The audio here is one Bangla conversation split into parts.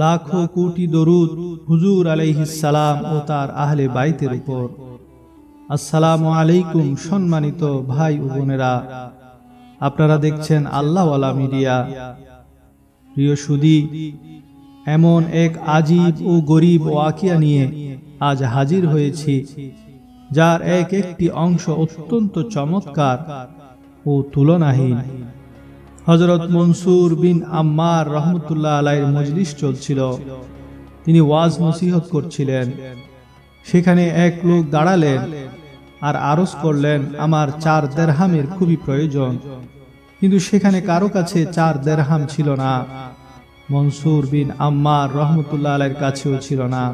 लाखों कोटि दरूद हुजूर अलैहिस्सलाम ओ तार आहले बाइतेर ऊपर। अस्सलामु आलैकुम सम्मानित भाई ओ बोनेरा, আপনারা দেখছেন আল্লাহওয়ালা মিডিয়া। প্রিয় সুধী, এমন এক আজীব ও গরিব ওয়াকিয়া নিয়ে আজ হাজির হয়েছি, যার এক একটি অংশ অত্যন্ত চমৎকার ও তুলনাহীন। হযরত মনসুর বিন আম্মার রহমতুল্লাহ আলাইহির মজলিস চলছিল। তিনি ওয়াজ নসিহত করছিলেন। সেখানে এক লোক দাঁড়ালেন আর আরজ করলেন, আমার 4 দিরহামের খুবই প্রয়োজন। কিন্তু সেখানে কারো কাছে 4 দিরহাম ছিল না। মনসুর বিন আম্মার রহমতুল্লাহ আলাইহির কাছেও ছিল না।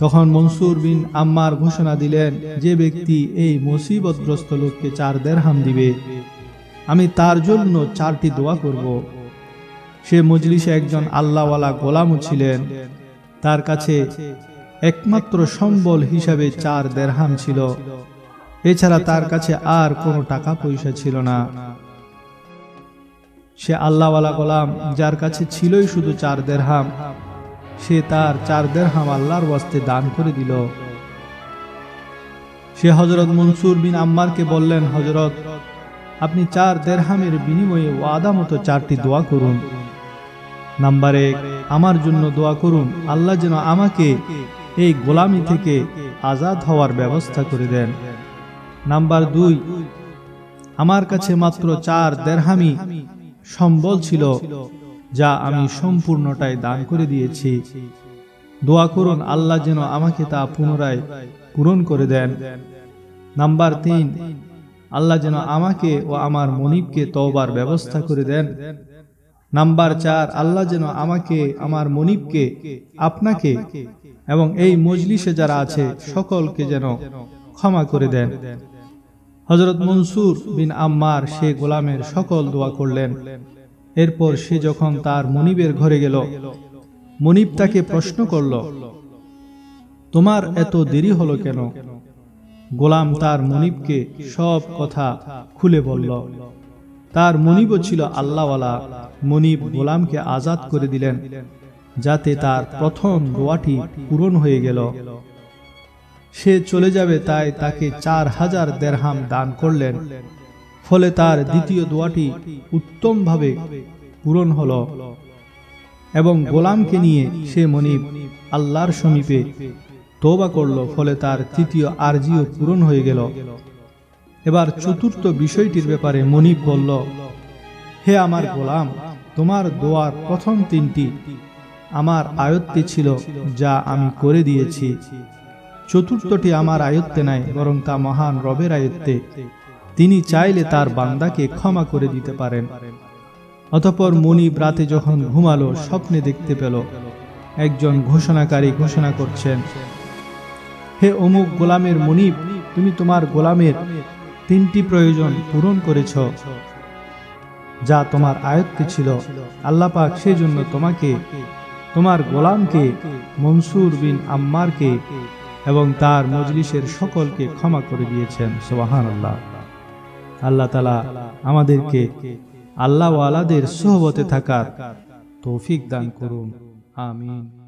তখন মনসুর বিন আম্মার ঘোষণা দিলেন, যে ব্যক্তি এই মুসিবতগ্রস্ত লোককে 4 দিরহাম দিবে, আমি তার জন্য 4টি দোয়া করব। সে মজলিসে একজন আল্লাহওয়ালা গোলামও ছিলেন। তার কাছে একমাত্র সম্বল হিসাবে 4 দিরহাম ছিল। এছাড়া তার কাছে আর কোনো টাকা পয়সা ছিল না। সে আল্লাহওয়ালা গোলাম, যার কাছে ছিলই শুধু 4 দিরহাম, সে তার 4 দিরহাম আল্লাহর ওয়াস্তে দান করে দিল। সে হযরত মনসুর বিন আম্মারকে বললেন, হযরত, আপনি 4 দিরহামের বিনিময়ে ওয়াদা মতো 4টি দোয়া করুন। নাম্বার 1, আমার জন্য দোয়া করুন, আল্লাহ যেন আমাকে এই গোলামি থেকে আজাদ হওয়ার ব্যবস্থা করে দেন। নাম্বার 2, আমার কাছে মাত্র 4 দিরহামই সম্বল ছিল, যা আমি সম্পূর্ণটাই দান করে দিয়েছি। দোয়া করুন, আল্লাহ যেন আমাকে তা পুনরায় পূরণ করে দেন। নাম্বার 3, আল্লাহ যেন আমাকে ও আমার মনিবকে তওবার ব্যবস্থা করে দেন। নাম্বার 4, আল্লাহ যেন আমাকে, আমার মনিবকে, আপনাকে এবং এই মজলিসে যারা আছে সকলকে যেন ক্ষমা করে দেন। হযরত মনসুর বিন আম্মার সে গোলামের সকল দোয়া করলেন। এরপর সে যখন তার মনিবের ঘরে গেল, মনিব তাকে প্রশ্ন করল, তোমার এত দেরি হলো কেন? গোলাম তার মনিবকে সব কথা খুলে বলল। তার মনিবও ছিল আল্লাহওয়ালা। মনিব গোলামকে আজাদ করে দিলেন, যাতে তার প্রথম দোয়াটি পূরণ হয়ে গেল। সে চলে যাবে, তাই তাকে 4000 দিরহাম দান করলেন। ফলে তার দ্বিতীয় দোয়াটি উত্তমভাবে পূরণ হল এবং গোলামকে নিয়ে সে মনিব আল্লাহর সমীপে তওবা করল। ফলে তার তৃতীয় আরজিও পূরণ হয়ে গেল। এবার চতুর্থ বিষয়টির ব্যাপারে মনিব বলল, হে আমার গোলাম, তোমার দোয়ার প্রথম 3টি আমার আয়ত্তে ছিল, যা আমি করে দিয়েছি। 4টি আমার আয়ত্তে নাই, বরং তা মহান রবের আয়ত্তে। তিনি চাইলে তার বান্দাকে ক্ষমা করে দিতে পারেন। অতঃপর মনিব রাতে যখন ঘুমালো, স্বপ্নে দেখতে পেল একজন ঘোষণাকারী ঘোষণা করছেন, হে অমুক গোলামের মনিব, তুমি তোমার গোলামের 3টি প্রয়োজন পূরণ করেছ, যা তোমার আয়ত্তে ছিল। আল্লাহ পাক সেজন্য তোমাকে, তোমার গোলামকে, মনসুর বিন আম্মারকে এবং তার মজলিসের সকলকে ক্ষমা করে দিয়েছেন। সুবহানাল্লাহ। আল্লাহ তাআলা আমাদেরকে আল্লাহওয়ালাদের সোহবতে থাকার তৌফিক দান করুন। আমিন।